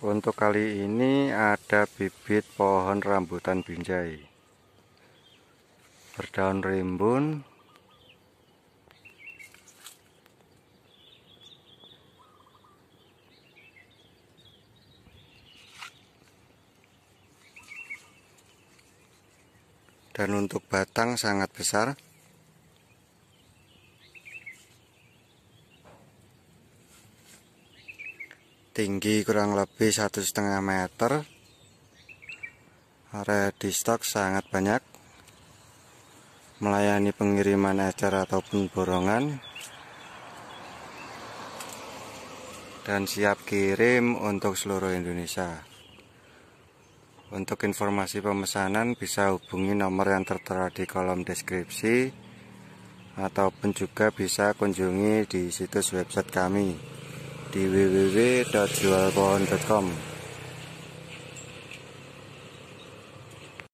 Untuk kali ini ada bibit pohon rambutan binjai berdaun rimbun, dan untuk batang sangat besar. Tinggi kurang lebih 1,5 meter. Area di stok sangat banyak. Melayani pengiriman ecer ataupun borongan. Dan siap kirim untuk seluruh Indonesia. Untuk informasi pemesanan bisa hubungi nomor yang tertera di kolom deskripsi, ataupun juga bisa kunjungi di situs website kami di www.jualpohon.com.